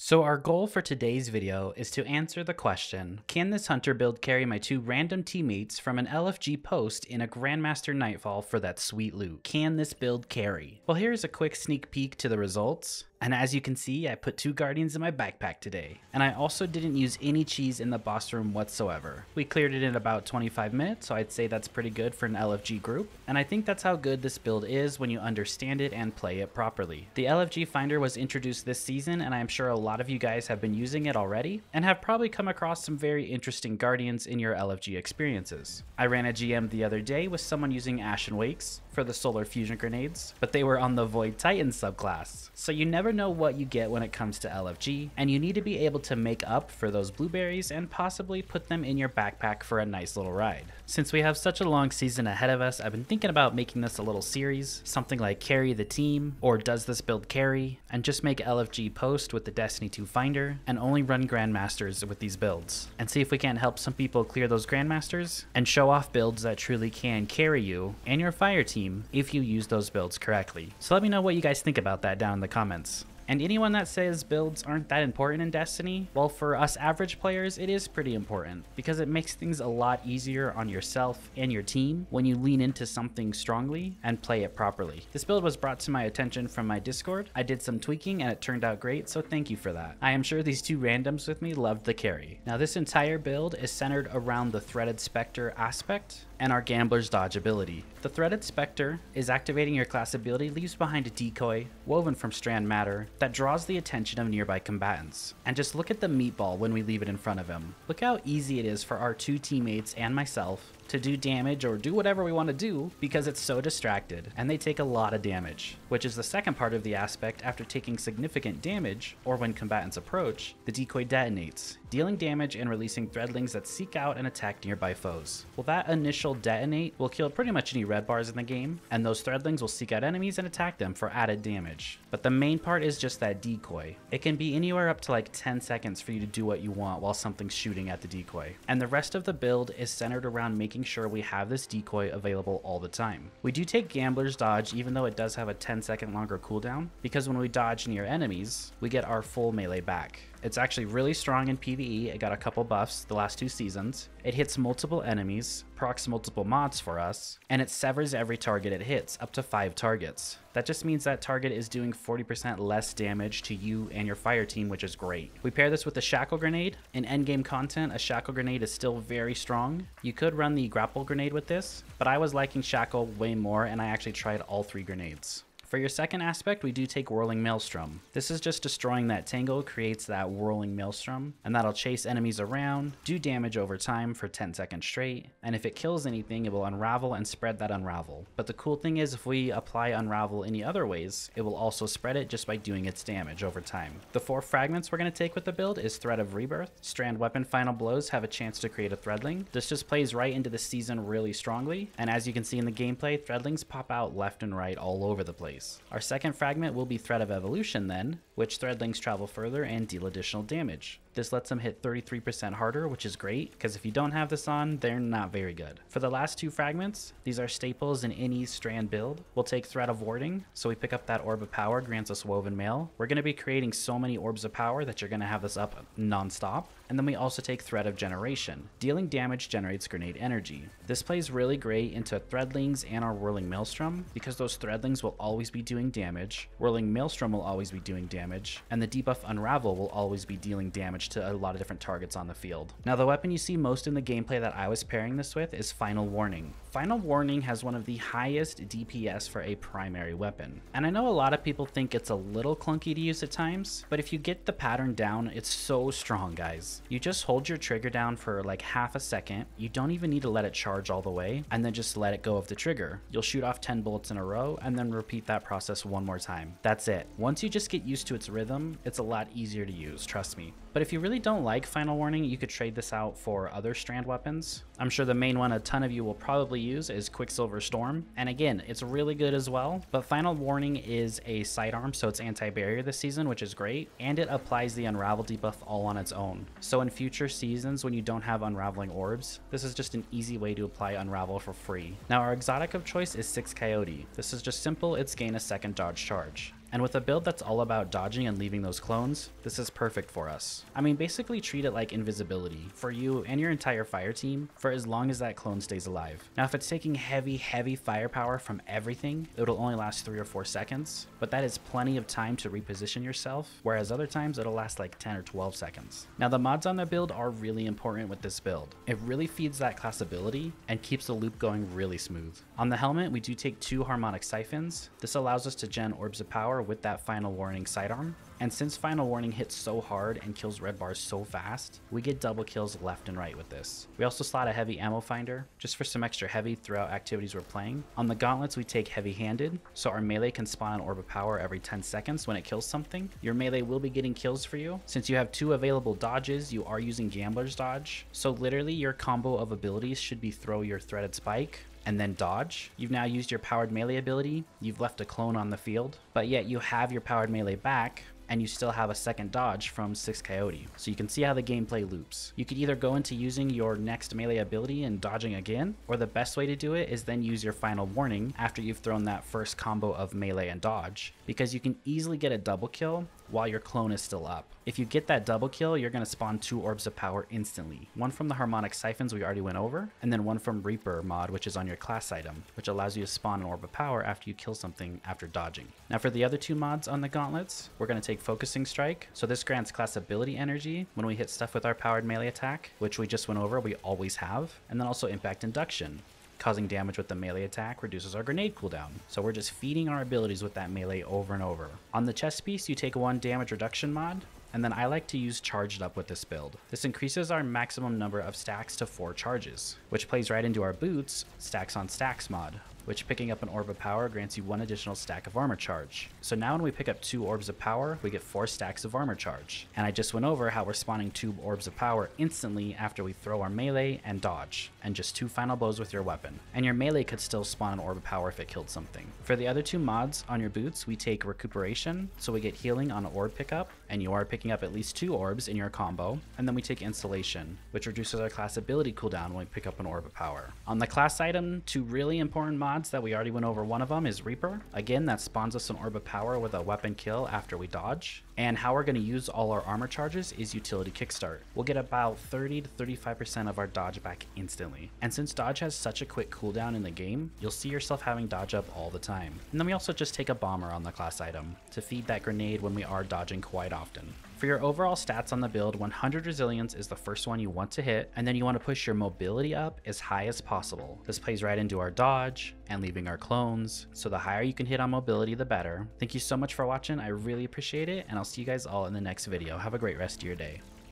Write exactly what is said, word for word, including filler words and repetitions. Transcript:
So our goal for today's video is to answer the question, can this hunter build carry my two random teammates from an L F G post in a Grandmaster Nightfall for that sweet loot? Can this build carry? Well, here's a quick sneak peek to the results. And as you can see, I put two guardians in my backpack today. And I also didn't use any cheese in the boss room whatsoever. We cleared it in about twenty-five minutes, so I'd say that's pretty good for an L F G group. And I think that's how good this build is when you understand it and play it properly. The L F G finder was introduced this season, and I'm sure a lot of you guys have been using it already and have probably come across some very interesting guardians in your L F G experiences. I ran a G M the other day with someone using Ashen Wakes for the solar fusion grenades, but they were on the Void Titan subclass. So you never know what you get when it comes to L F G, and you need to be able to make up for those blueberries and possibly put them in your backpack for a nice little ride. Since we have such a long season ahead of us, I've been thinking about making this a little series, something like Carry the Team, or Does This Build Carry, and just make L F G post with the Destiny two Finder, and only run Grandmasters with these builds, and see if we can help some people clear those Grandmasters, and show off builds that truly can carry you and your fire team if you use those builds correctly. So let me know what you guys think about that down in the comments. And anyone that says builds aren't that important in Destiny, well, for us average players, it is pretty important because it makes things a lot easier on yourself and your team when you lean into something strongly and play it properly. This build was brought to my attention from my Discord. I did some tweaking and it turned out great, so thank you for that. I am sure these two randoms with me loved the carry. Now, this entire build is centered around the Threaded Specter aspect and our Gambler's Dodge ability. The Threaded Specter is activating your class ability, leaves behind a decoy woven from strand matter that draws the attention of nearby combatants. And just look at the meatball when we leave it in front of him. Look how easy it is for our two teammates and myself to do damage or do whatever we want to do because it's so distracted, and they take a lot of damage, which is the second part of the aspect. After taking significant damage, or when combatants approach, the decoy detonates, dealing damage and releasing threadlings that seek out and attack nearby foes. Well, that initial detonate will kill pretty much any red bars in the game, and those threadlings will seek out enemies and attack them for added damage. But the main part is just that decoy. It can be anywhere up to like ten seconds for you to do what you want while something's shooting at the decoy. And the rest of the build is centered around making sure we have this decoy available all the time. We do take Gambler's Dodge, even though it does have a ten second longer cooldown, because when we dodge near enemies, we get our full melee back. It's actually really strong in PvE. It got a couple buffs the last two seasons. It hits multiple enemies, procs multiple mods for us, and it severs every target it hits, up to five targets. That just means that target is doing forty percent less damage to you and your fire team, which is great. We pair this with the Shackle Grenade. In endgame content, a Shackle Grenade is still very strong. You could run the Grapple Grenade with this, but I was liking Shackle way more, and I actually tried all three grenades. For your second aspect, we do take Whirling Maelstrom. This is just destroying that tangle, creates that Whirling Maelstrom, and that'll chase enemies around, do damage over time for ten seconds straight, and if it kills anything, it will unravel and spread that unravel. But the cool thing is, if we apply unravel any other ways, it will also spread it just by doing its damage over time. The four fragments we're gonna take with the build is Thread of Rebirth. Strand weapon final blows have a chance to create a threadling. This just plays right into the season really strongly, and as you can see in the gameplay, threadlings pop out left and right all over the place. Our second fragment will be Thread of Evolution then, which threadlings travel further and deal additional damage. This lets them hit thirty-three percent harder, which is great, because if you don't have this on, they're not very good. For the last two fragments, these are staples in any strand build. We'll take Thread of Warding, so we pick up that Orb of Power, grants us Woven Mail. We're going to be creating so many Orbs of Power that you're going to have this up non-stop. And then we also take Thread of Generation. Dealing damage generates grenade energy. This plays really great into threadlings and our Whirling Maelstrom, because those threadlings will always be doing damage, Whirling Maelstrom will always be doing damage, and the debuff Unravel will always be dealing damage to a lot of different targets on the field. Now, the weapon you see most in the gameplay that I was pairing this with is Final Warning. Final Warning has one of the highest D P S for a primary weapon. And I know a lot of people think it's a little clunky to use at times, but if you get the pattern down, it's so strong, guys. You just hold your trigger down for like half a second. You don't even need to let it charge all the way, and then just let it go of the trigger. You'll shoot off ten bullets in a row and then repeat that process one more time. That's it. Once you just get used to its rhythm, it's a lot easier to use, trust me. But if you really don't like Final Warning, you could trade this out for other strand weapons. I'm sure the main one a ton of you will probably use is Quicksilver Storm. And again, it's really good as well, but Final Warning is a sidearm, so it's anti-barrier this season, which is great. And it applies the Unravel debuff all on its own. So in future seasons, when you don't have unraveling orbs, this is just an easy way to apply Unravel for free. Now, our exotic of choice is Six Coyote. This is just simple. It's gain a second dodge charge. And with a build that's all about dodging and leaving those clones, this is perfect for us. I mean, basically treat it like invisibility for you and your entire fire team for as long as that clone stays alive. Now, if it's taking heavy, heavy firepower from everything, it'll only last three or four seconds, but that is plenty of time to reposition yourself, whereas other times it'll last like ten or twelve seconds. Now, the mods on the build are really important with this build. It really feeds that class ability and keeps the loop going really smooth. On the helmet, we do take two Harmonic Siphons. This allows us to gen Orbs of Power with that Final Warning sidearm. And since Final Warning hits so hard and kills red bars so fast, we get double kills left and right with this. We also slot a heavy ammo finder, just for some extra heavy throughout activities we're playing. On the gauntlets, we take Heavy Handed, so our melee can spawn an Orb of Power every ten seconds when it kills something. Your melee will be getting kills for you. Since you have two available dodges, you are using Gambler's Dodge, so literally your combo of abilities should be throw your Threaded Spike, and then dodge. You've now used your powered melee ability, you've left a clone on the field, but yet you have your powered melee back, and you still have a second dodge from Six Coyote. So you can see how the gameplay loops. You could either go into using your next melee ability and dodging again, or the best way to do it is then use your Final Warning after you've thrown that first combo of melee and dodge, because you can easily get a double kill while your clone is still up. If you get that double kill, you're gonna spawn two Orbs of Power instantly. One from the Harmonic Siphons we already went over, and then one from Reaper mod, which is on your class item, which allows you to spawn an Orb of Power after you kill something after dodging. Now for the other two mods on the gauntlets, we're gonna take Focusing Strike. So this grants class ability energy when we hit stuff with our powered melee attack, which we just went over, we always have. And then also Impact Induction. Causing damage with the melee attack reduces our grenade cooldown. So we're just feeding our abilities with that melee over and over. On the chest piece, you take one damage reduction mod, and then I like to use Charged Up with this build. This increases our maximum number of stacks to four charges, which plays right into our boots, Stacks on Stacks mod, which picking up an Orb of Power grants you one additional stack of armor charge. So now when we pick up two Orbs of Power, we get four stacks of armor charge. And I just went over how we're spawning two Orbs of Power instantly after we throw our melee and dodge, and just two final blows with your weapon. And your melee could still spawn an Orb of Power if it killed something. For the other two mods on your boots, we take Recuperation, so we get healing on an orb pickup, and you are picking up at least two orbs in your combo. And then we take Insulation, which reduces our class ability cooldown when we pick up an Orb of Power. On the class item, two really important mods that we already went over. One of them is Reaper. Again, that spawns us an Orb of Power with a weapon kill after we dodge. And how we're going to use all our armor charges is Utility Kickstart. We'll get about thirty to thirty-five percent of our dodge back instantly. And since dodge has such a quick cooldown in the game, you'll see yourself having dodge up all the time. And then we also just take a Bomber on the class item to feed that grenade when we are dodging quite often. For your overall stats on the build, one hundred Resilience is the first one you want to hit, and then you want to push your mobility up as high as possible. This plays right into our dodge and leaving our clones, so the higher you can hit on mobility, the better. Thank you so much for watching, I really appreciate it, and I'll see you guys all in the next video. Have a great rest of your day.